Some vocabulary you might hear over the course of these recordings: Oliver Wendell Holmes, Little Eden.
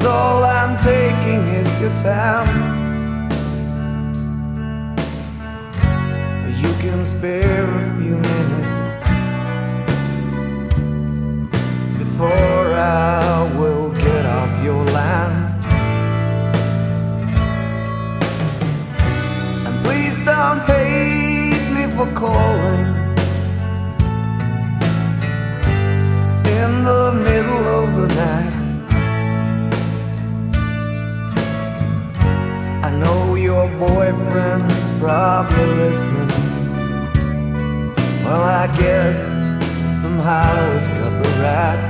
'cause all I'm taking is your time. You can spare a few minutes before I will get off your line. And please don't hate me for calling in the middle of the night. I know your boyfriend's probably listening. Well, I guess somehow it's got the right.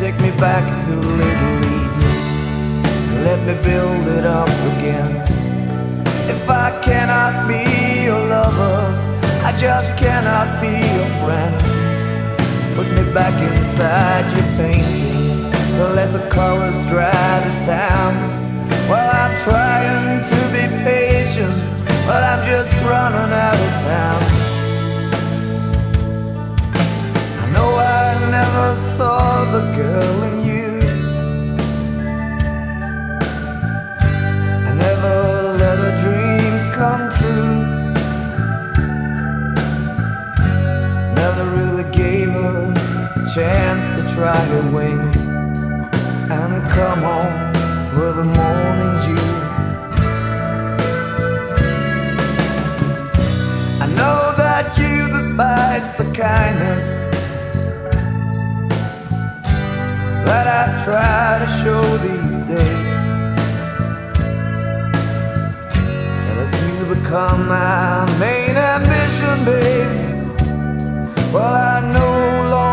Take me back to Little Eden, let me build it up again. If I cannot be your lover, I just cannot be your friend. Put me back inside your painting, let the colors dry this time. Well, I'm trying to be patient, but I'm just running out of time. I know I never saw the girl in you, I never let her dreams come true, never really gave her chance to try her wings and come home with the morning dew. I know that you despise the kindness that I try to show these days, but as you become my main ambition, babe, well, I no longer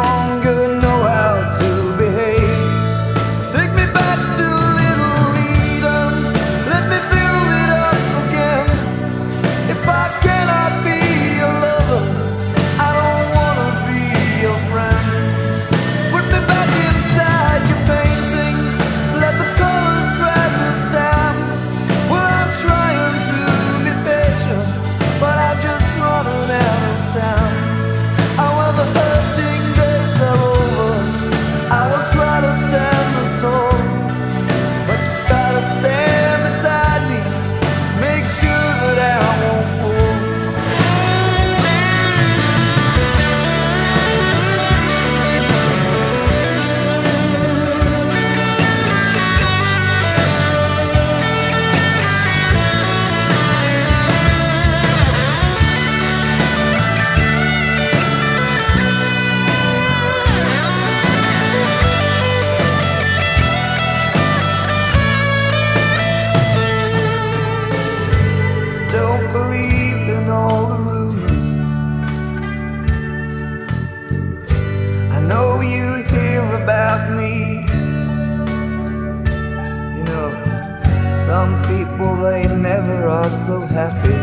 so happy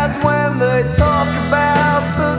as when they talk about the